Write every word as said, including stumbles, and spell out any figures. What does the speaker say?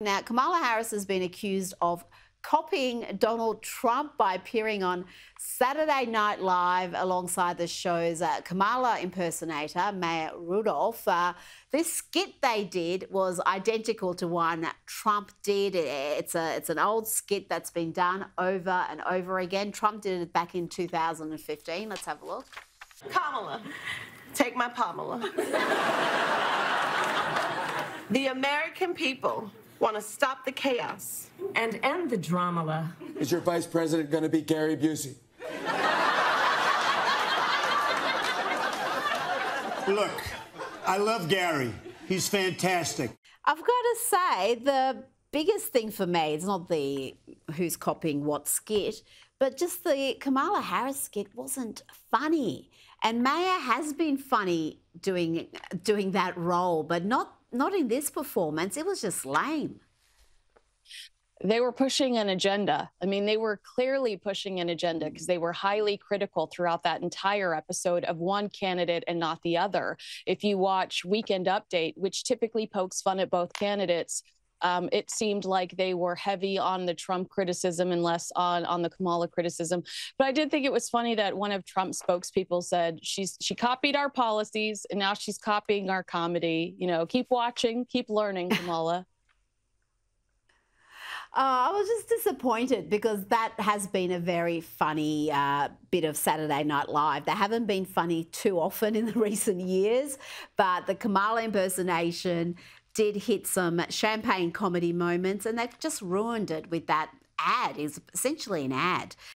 Now, Kamala Harris has been accused of copying Donald Trump by appearing on Saturday Night Live alongside the show's uh, Kamala impersonator, Maya Rudolph. Uh, this skit they did was identical to one Trump did. It's, a, it's an old skit that's been done over and over again. Trump did it back in two thousand fifteen. Let's have a look. Kamala, take my Kamala. The American people want to stop the chaos and end the drama. Is your vice president going to be Gary Busey? Look, I love Gary. He's fantastic. I've got to say, the biggest thing for me, it's not the who's copying what skit, but just the Kamala Harris skit wasn't funny. And Maya has been funny doing, doing that role, but not Not in this performance. It was just lame. They were pushing an agenda. I mean, they were clearly pushing an agenda because they were highly critical throughout that entire episode of one candidate and not the other. If you watch Weekend Update, which typically pokes fun at both candidates, Um, it seemed like they were heavy on the Trump criticism and less on, on the Kamala criticism. But I did think it was funny that one of Trump's spokespeople said, she's, she copied our policies and now she's copying our comedy. You know, keep watching, keep learning, Kamala. Uh, I was just disappointed because that has been a very funny uh, bit of Saturday Night Live. They haven't been funny too often in the recent years, but the Kamala impersonation did hit some champagne comedy moments, and they've just ruined it with that ad. It's essentially an ad.